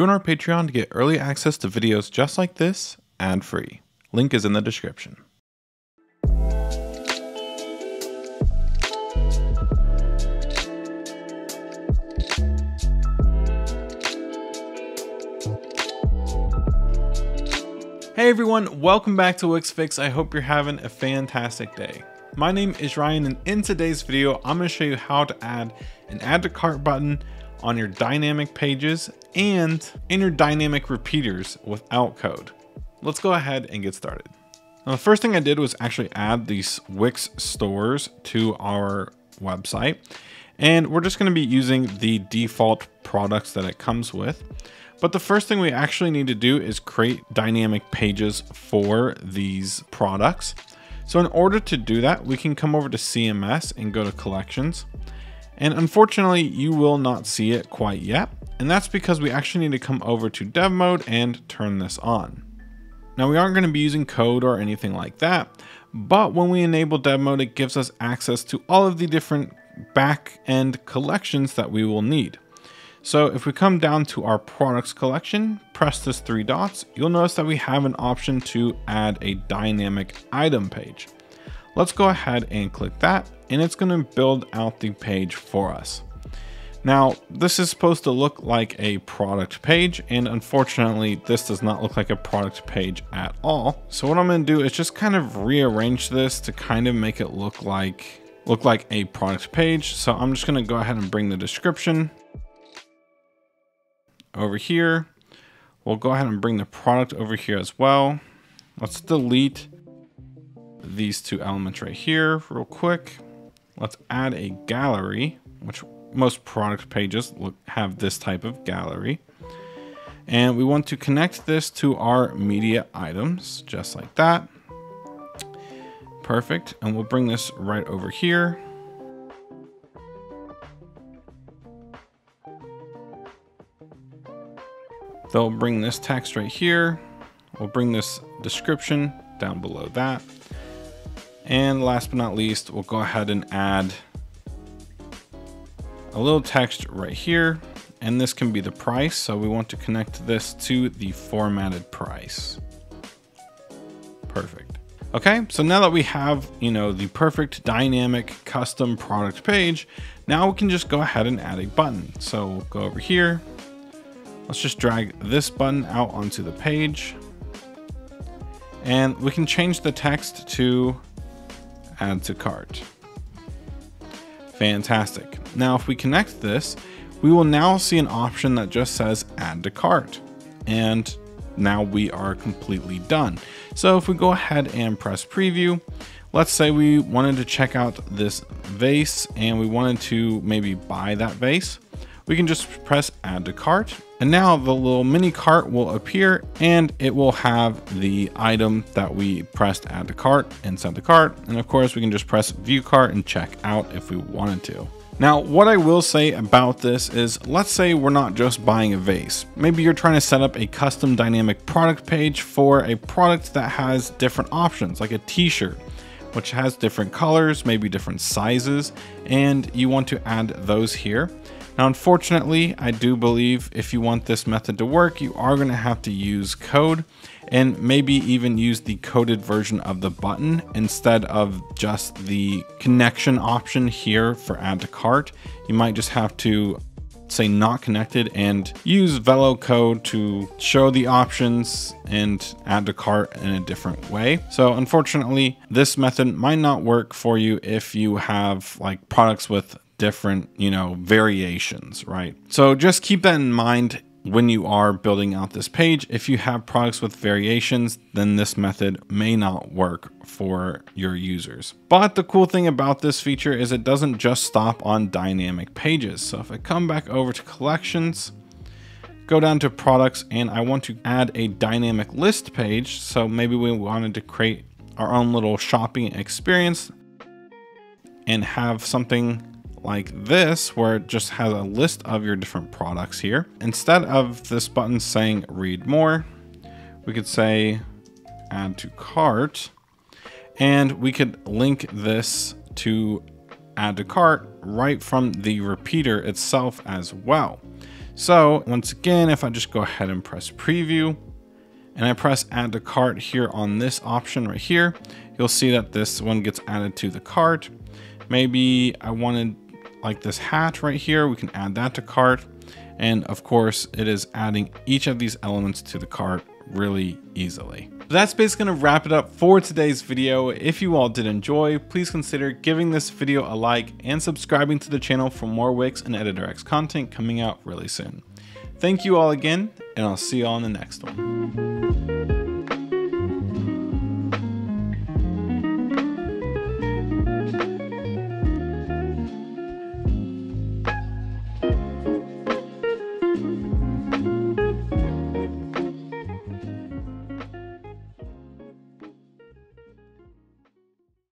Join our Patreon to get early access to videos just like this, ad-free. Link is in the description. Hey everyone, welcome back to Wix Fix. I hope you're having a fantastic day. My name is Ryan, and in today's video, I'm going to show you how to add an add to cart button on your dynamic pages and in your dynamic repeaters without code. Let's go ahead and get started. Now, the first thing I did was actually add these Wix stores to our website, and we're just going to be using the default products that it comes with. But the first thing we actually need to do is create dynamic pages for these products. So in order to do that, we can come over to CMS and go to collections. And unfortunately, you will not see it quite yet. And that's because we actually need to come over to dev mode and turn this on. Now, we aren't going to be using code or anything like that, but when we enable dev mode, it gives us access to all of the different back end collections that we will need. So if we come down to our products collection, press this three dots, you'll notice that we have an option to add a dynamic item page. Let's go ahead and click that, and it's going to build out the page for us. Now, this is supposed to look like a product page, and unfortunately, this does not look like a product page at all. So what I'm going to do is just kind of rearrange this to kind of make it look like a product page. So I'm just going to go ahead and bring the description over here. We'll go ahead and bring the product over here as well. Let's delete these two elements right here real quick. Let's add a gallery, which most product pages have this type of gallery. And we want to connect this to our media items, just like that. Perfect. And we'll bring this right over here. They'll bring this text right here. We'll bring this description down below that. And last but not least, we'll go ahead and add a little text right here. And this can be the price. So we want to connect this to the formatted price. Perfect. Okay, so now that we have, you know, the perfect dynamic custom product page, now we can just go ahead and add a button. So we'll go over here. Let's just drag this button out onto the page, and we can change the text to add to cart. Fantastic. Now, if we connect this, we will now see an option that just says add to cart. And now we are completely done. So if we go ahead and press preview, let's say we wanted to check out this vase and we wanted to maybe buy that vase. We can just press add to cart, and now the little mini cart will appear, and it will have the item that we pressed add to cart and sent to cart. And of course, we can just press view cart and check out if we wanted to. Now, what I will say about this is, let's say we're not just buying a vase. Maybe you're trying to set up a custom dynamic product page for a product that has different options, like a t-shirt, which has different colors, maybe different sizes, and you want to add those here. Now, unfortunately, I do believe if you want this method to work, you are going to have to use code and maybe even use the coded version of the button instead of just the connection option here for add to cart. You might just have to say not connected and use Velo code to show the options and add to cart in a different way. So unfortunately, this method might not work for you if you have like products with different, you know, variations, right? So just keep that in mind when you are building out this page. If you have products with variations, then this method may not work for your users. But the cool thing about this feature is it doesn't just stop on dynamic pages. So if I come back over to collections, go down to products, and I want to add a dynamic list page. So maybe we wanted to create our own little shopping experience and have something like this, where it just has a list of your different products here. Instead of this button saying read more, we could say add to cart, and we could link this to add to cart right from the repeater itself as well. So once again, if I just go ahead and press preview and I press add to cart here on this option right here, you'll see that this one gets added to the cart. Maybe I wanted like this hat right here. We can add that to cart. And of course it is adding each of these elements to the cart really easily. But that's basically gonna wrap it up for today's video. If you all did enjoy, please consider giving this video a like and subscribing to the channel for more Wix and Editor X content coming out really soon. Thank you all again, and I'll see you all in the next one.